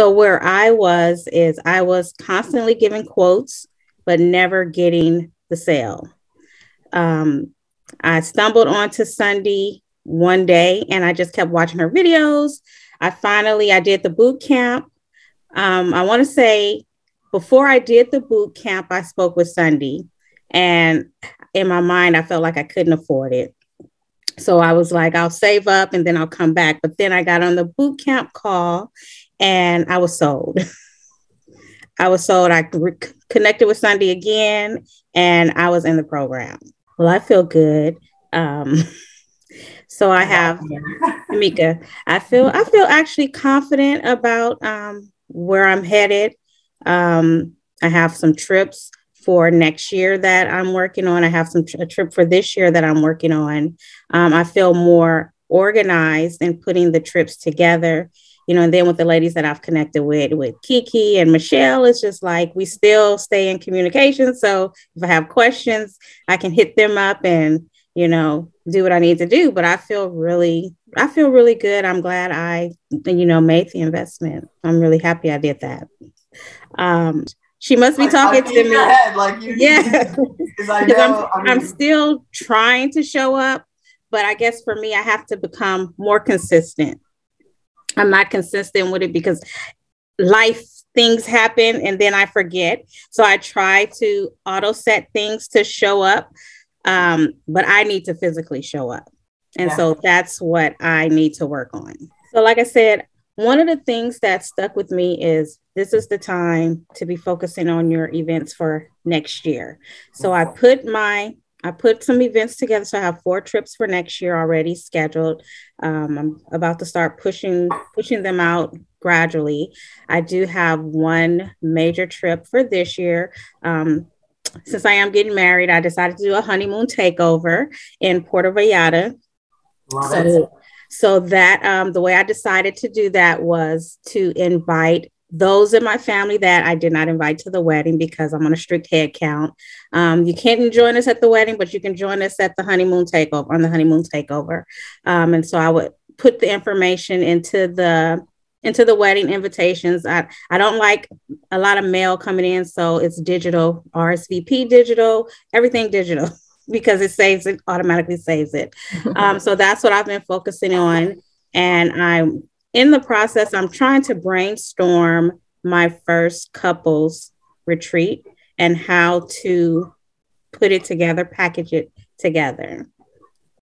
So where I was is I was constantly giving quotes, but never getting the sale. I stumbled onto Sundey one day and I just kept watching her videos. I did the boot camp. I want to say before I did the boot camp, I spoke with Sundey, and in my mind, I felt like I couldn't afford it. So I was like, I'll save up and then I'll come back. But then I got on the boot camp call and I was sold. I was sold. I connected with Sundey again and I was in the program. Well, I feel good. So I have Tameca. I feel actually confident about where I'm headed. I have some trips for next year that I'm working on. I have a trip for this year that I'm working on. I feel more organized in putting the trips together, you know, and then with the ladies that I've connected with Kiki and Michelle, it's just like, we still stay in communication. So if I have questions, I can hit them up and, you know, do what I need to do. But I feel really good. I'm glad I, you know, made the investment. I'm really happy I did that. She must be talking to me. Yeah, because I'm still trying to show up, but I guess for me, I have to become more consistent. I'm not consistent with it because life, things happen, and then I forget. So I try to auto set things to show up, but I need to physically show up. And so that's what I need to work on. So like I said, one of the things that stuck with me is this is the time to be focusing on your events for next year. So I put some events together. So I have 4 trips for next year already scheduled. I'm about to start pushing them out gradually. I do have one major trip for this year. Since I am getting married, I decided to do a honeymoon takeover in Puerto Vallarta. Love it. So that the way I decided to do that was to invite those in my family that I did not invite to the wedding because I'm on a strict head count. You can't join us at the wedding, but you can join us at the honeymoon takeover, on the honeymoon takeover. And so I would put the information into the wedding invitations. I don't like a lot of mail coming in, so it's digital, RSVP digital, everything digital. Because it automatically saves it. So that's what I've been focusing on. And I'm in the process, I'm trying to brainstorm my first couples retreat and how to put it together, package it together.